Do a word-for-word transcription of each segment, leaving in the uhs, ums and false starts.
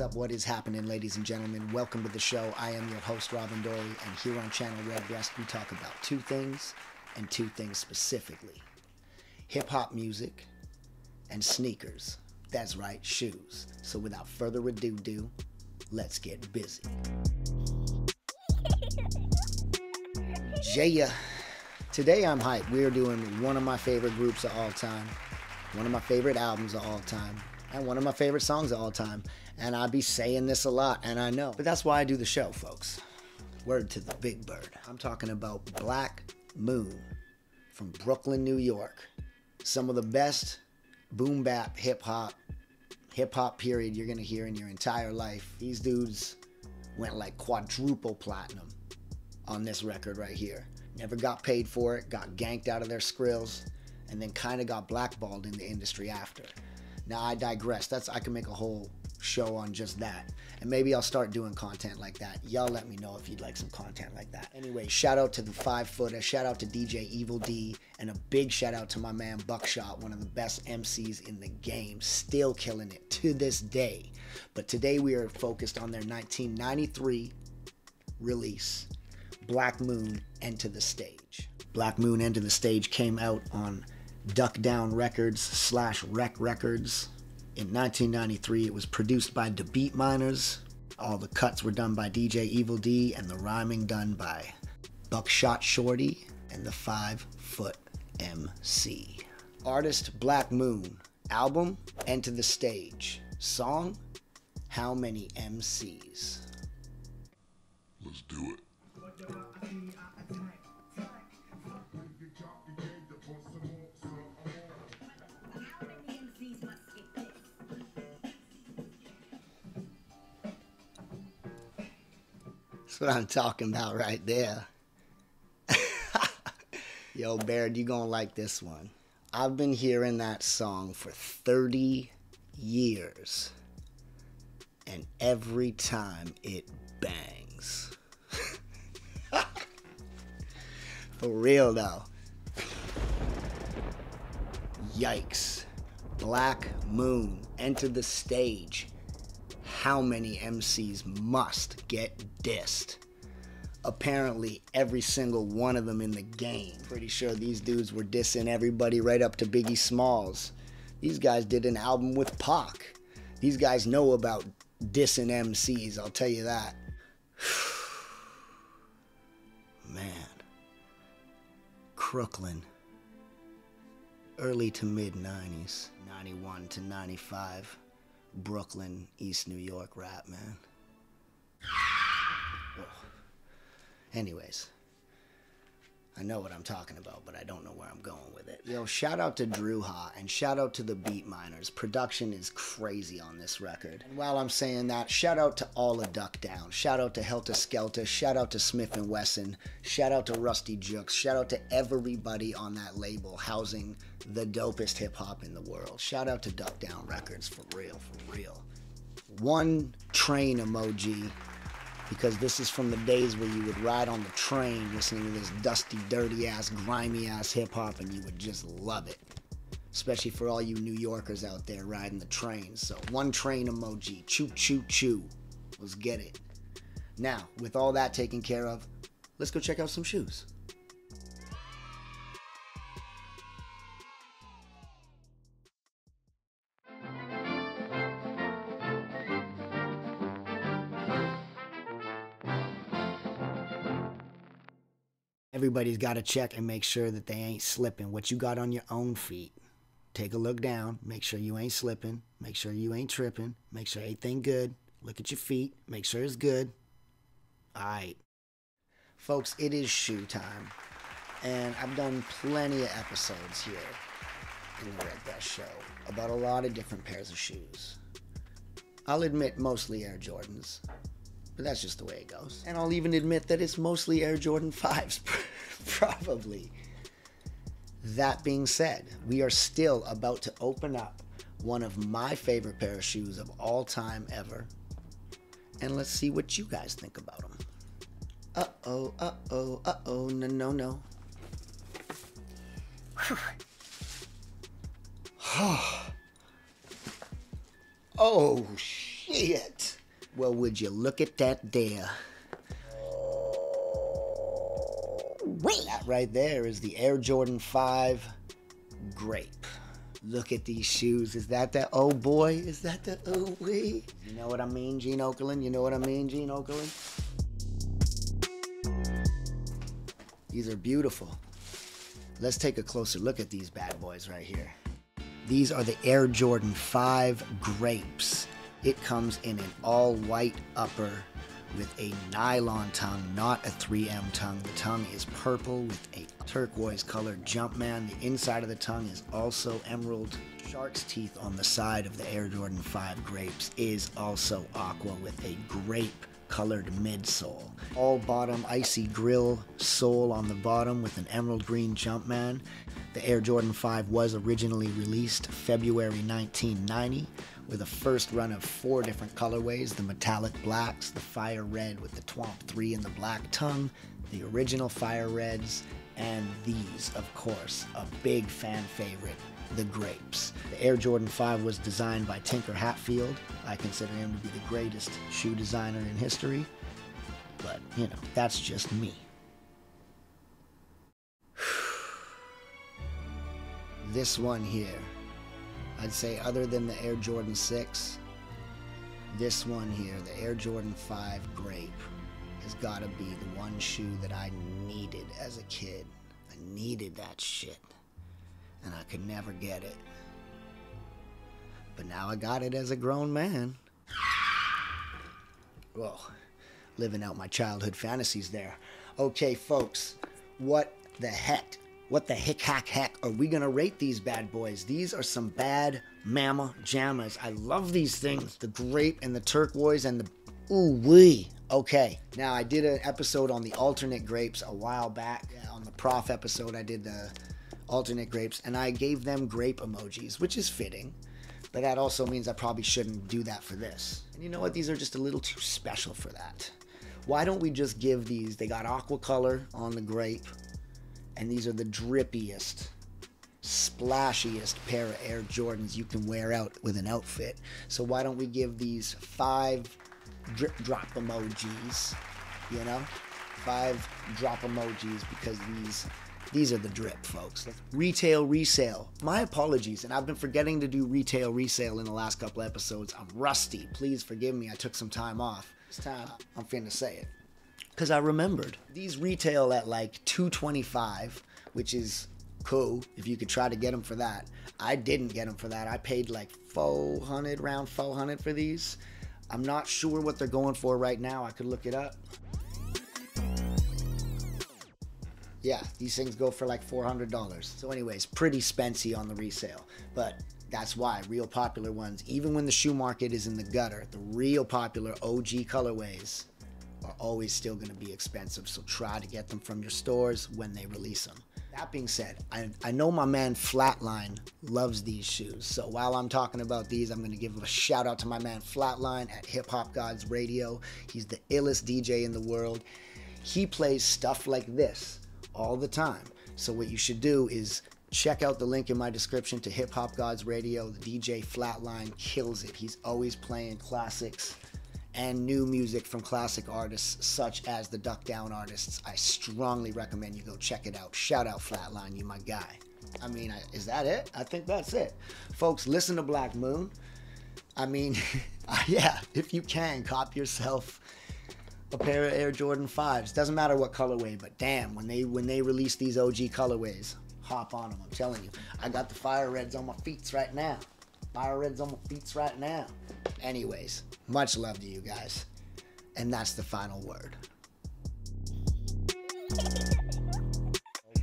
is up? What is happening, ladies and gentlemen? Welcome to the show. I am your host, Robin Dorey, and here on Channel Red Breast, we talk about two things, and two things specifically. Hip-hop music and sneakers. That's right, shoes. So without further ado, let's get busy. Jaya. Today I'm hyped. We're doing one of my favorite groups of all time, one of my favorite albums of all time, and one of my favorite songs of all time. And I be saying this a lot, and I know. But that's why I do the show, folks. Word to the big bird. I'm talking about Black Moon from Brooklyn, New York. Some of the best boom bap hip hop, hip hop period you're gonna hear in your entire life. These dudes went like quadruple platinum on this record right here. Never got paid for it, got ganked out of their skrills, and then kind of got blackballed in the industry after. Now I digress. That's I can make a whole show on just that. And maybe I'll start doing content like that. Y'all let me know if you'd like some content like that. Anyway, shout out to the Five Foot, a shout out to D J Evil D, and a big shout out to my man Buckshot, one of the best M Cs in the game, still killing it to this day. But today we are focused on their nineteen ninety-three release, Black Moon, Enter the Stage. Black Moon, Enter the Stage came out on Duck Down Records slash Rec Records. In nineteen ninety-three, it was produced by The Beat Miners. All the cuts were done by D J Evil D and the rhyming done by Buckshot Shorty and the Five Foot M C. Artist Black Moon. Album, Enter the Stage. Song, How Many M Cs. Let's do it. That's what I'm talking about right there. Yo, Baird, you gonna like this one. I've been hearing that song for thirty years, and every time it bangs. For real, though. Yikes. Black Moon, Enter the Stage. How many M Cs must get dissed? Apparently every single one of them in the game. Pretty sure these dudes were dissing everybody right up to Biggie Smalls. These guys did an album with Pac. These guys know about dissing M Cs, I'll tell you that. Man. Crooklyn. Early to mid nineties. ninety-one to ninety-five. Brooklyn, East New York rap, man. Whoa. Anyways, I know what I'm talking about, but I don't know where I'm going with it. Yo, shout out to Druha and shout out to the Beat Miners. Production is crazy on this record. And while I'm saying that, shout out to all of Duck Down. Shout out to Helter Skelter. Shout out to Smith and Wesson. Shout out to Rusty Jooks. Shout out to everybody on that label housing the dopest hip hop in the world. Shout out to Duck Down Records, for real, for real. One train emoji, because this is from the days where you would ride on the train listening to this dusty, dirty-ass, grimy-ass hip-hop, and you would just love it. Especially for all you New Yorkers out there riding the train. So, one train emoji. Choo-choo-choo. Let's get it. Now, with all that taken care of, let's go check out some shoes. Everybody's got to check and make sure that they ain't slipping. What you got on your own feet, take a look down, make sure you ain't slipping, make sure you ain't tripping, make sure everything good, look at your feet, make sure it's good. All right. Folks, it is shoe time, and I've done plenty of episodes here in the Red Breast Show about a lot of different pairs of shoes. I'll admit mostly Air Jordans. But that's just the way it goes. And I'll even admit that it's mostly Air Jordan fives, probably. That being said, we are still about to open up one of my favorite pair of shoes of all time ever. And let's see what you guys think about them. Uh-oh, uh-oh, uh-oh, no, no, no. Oh, shit. Well, would you look at that there? Wait. That right there is the Air Jordan five Grape. Look at these shoes. Is that the oh boy? Is that the oh wee? You know what I mean, Gene Okerlund? You know what I mean, Gene Okerlund? These are beautiful. Let's take a closer look at these bad boys right here. These are the Air Jordan five Grapes. It comes in an all-white upper with a nylon tongue, not a three M tongue. The tongue is purple with a turquoise colored Jumpman. The inside of the tongue is also emerald. Shark's teeth on the side of the Air Jordan five Grapes is also aqua with a grape colored midsole. All bottom icy grill sole on the bottom with an emerald green Jumpman. The Air Jordan five was originally released February nineteen ninety. With a first run of four different colorways, the metallic blacks, the fire red with the Twomp three and the black tongue, the original fire reds, and these, of course, a big fan favorite, the Grapes. The Air Jordan five was designed by Tinker Hatfield. I consider him to be the greatest shoe designer in history, but, you know, that's just me. This one here. I'd say other than the Air Jordan six, this one here, the Air Jordan five Grape, has got to be the one shoe that I needed as a kid. I needed that shit, and I could never get it. But now I got it as a grown man. Well, living out my childhood fantasies there. Okay, folks, what the heck? What the hick hack heck are we gonna rate these bad boys? These are some bad mama jammas. I love these things. The grape and the turquoise and the ooh wee. Okay, now I did an episode on the alternate grapes a while back. Yeah, on the prof episode, I did the alternate grapes and I gave them grape emojis, which is fitting. But that also means I probably shouldn't do that for this. And you know what? These are just a little too special for that. Why don't we just give these? They got aqua color on the grape. And these are the drippiest, splashiest pair of Air Jordans you can wear out with an outfit. So why don't we give these five drip drop emojis, you know? Five drop emojis because these these are the drip, folks. Retail resale. My apologies, and I've been forgetting to do retail resale in the last couple episodes. I'm rusty. Please forgive me. I took some time off. This time, I'm finna say it. Because I remembered. These retail at like two twenty-five, which is cool if you could try to get them for that. I didn't get them for that. I paid like four hundred, round four hundred for these. I'm not sure what they're going for right now. I could look it up. Yeah, these things go for like four hundred dollars. So anyways, pretty spency on the resale. But that's why real popular ones, even when the shoe market is in the gutter, the real popular O G colorways are always still going to be expensive, so try to get them from your stores when they release them. That being said, I, I know my man Flatline loves these shoes, so while I'm talking about these, I'm going to give a shout out to my man Flatline at Hip Hop Gods Radio. He's the illest D J in the world. He plays stuff like this all the time, so what you should do is check out the link in my description to Hip Hop Gods Radio. The D J Flatline kills it. He's always playing classics and new music from classic artists such as the Duck Down artists. I strongly recommend you go check it out. Shout out Flatline, you my guy. I mean, I, is that it? I think that's it. Folks, listen to Black Moon. I mean, yeah, if you can, cop yourself a pair of Air Jordan fives. Doesn't matter what colorway, but damn, when they, when they release these O G colorways, hop on them, I'm telling you. I got the fire reds on my feets right now. Fire reds on my feets right now. Anyways, much love to you guys. And that's the final word.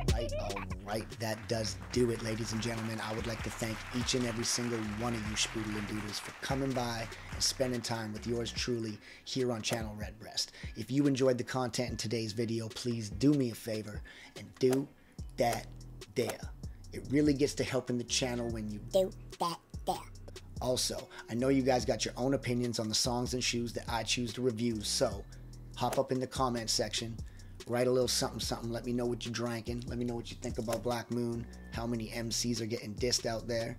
All right, all right. That does do it, ladies and gentlemen. I would like to thank each and every single one of you Spoodle and Doodles for coming by and spending time with yours truly here on Channel Red Breast. If you enjoyed the content in today's video, please do me a favor and do that there. It really gets to helping the channel when you do that there. Also, I know you guys got your own opinions on the songs and shoes that I choose to review, so hop up in the comment section, write a little something something, let me know what you're drinking, let me know what you think about Black Moon, how many M Cs are getting dissed out there,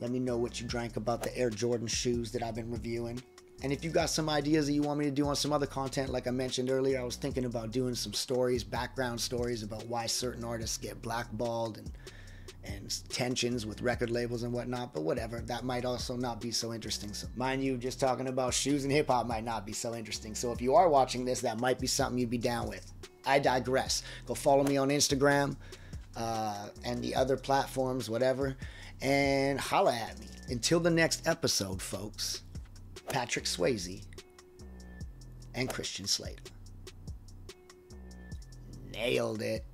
let me know what you drank about the Air Jordan shoes that I've been reviewing, And if you got some ideas that you want me to do on some other content, like I mentioned earlier, I was thinking about doing some stories, background stories about why certain artists get blackballed and and tensions with record labels and whatnot, but whatever, that might also not be so interesting. So mind you, just talking about shoes and hip hop might not be so interesting. So if you are watching this, that might be something you'd be down with. I digress. Go follow me on Instagram uh, and the other platforms, whatever, and holla at me. Until the next episode, folks, Patrick Swayze and Christian Slater. Nailed it.